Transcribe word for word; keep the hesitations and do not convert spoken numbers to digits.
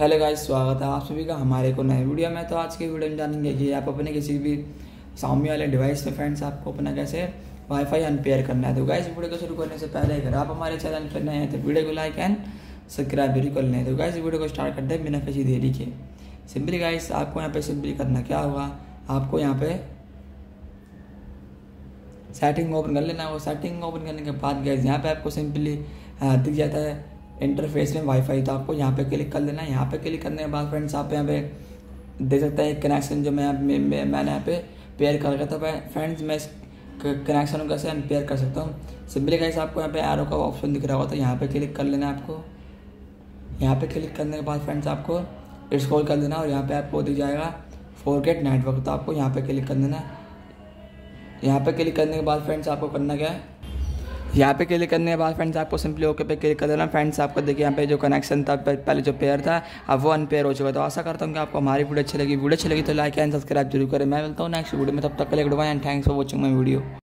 Hello guys, स्वागत है आप सभी का हमारे को नए वीडियो में। तो आज के वीडियो में जानेंगे कि आप अपने किसी भी सामने वाले डिवाइस पे फ्रेंड्स आपको अपना कैसे वाईफाई अनपेयर करना है। तो गाइस वीडियो को शुरू करने से पहले अगर आप हमारे चैनल पर नए हैं तो वीडियो को लाइक एंड सब्सक्राइब भी कर लें। तो गाइस वीडियो को स्टार्ट करते हैं बिना किसी देरी के। सिंपली गाइस आपको यहाँ पर सिंपली करना क्या होगा, आपको यहाँ पर सेटिंग ओपन कर लेना। वो सेटिंग ओपन करने के बाद गाइस यहाँ पर आपको सिंपली दिख जाता है इंटरफेस में वाईफाई, तो आपको यहाँ पे क्लिक कर लेना है। यहाँ पे क्लिक करने के बाद फ्रेंड्स आप यहाँ पे देख सकते हैं कनेक्शन जो मैं मैं, मैं मैंने यहाँ पे पेयर कर रखा था। मैं फ्रेंड्स मैं इस कनेक्शन को कैसे अनपेयर कर सकता हूँ, सिंपली गाइस आपको यहाँ पे एरो का ऑप्शन दिख रहा होगा तो यहाँ पे क्लिक कर लेना है। आपको यहाँ पे क्लिक करने के बाद फ्रेंड्स आपको स्क्रॉल कर देना और यहाँ पर आपको दिख जाएगा फोर के नेटवर्क, तो आपको यहाँ पर क्लिक कर देना है। यहाँ पर क्लिक करने के बाद फ्रेंड्स आपको करना क्या है, यहाँ पे क्लिक करने के बाद फ्रेंड्स आपको सिंपली ओके पे क्लिक कर देना। फ्रेंड्स आपको देखिए यहाँ पे जो कनेक्शन था पहले जो पेयर था अब वो अनपेयर हो चुका। तो आशा करता हूँ कि आपको हमारी वीडियो अच्छी लगी। वीडियो अच्छी लगी तो लाइक एंड सब्सक्राइब जरूर करें। मैं मिलता हूँ नेक्स्ट वीडियो में, तब तक के लिए goodbye and thanks for watching my video.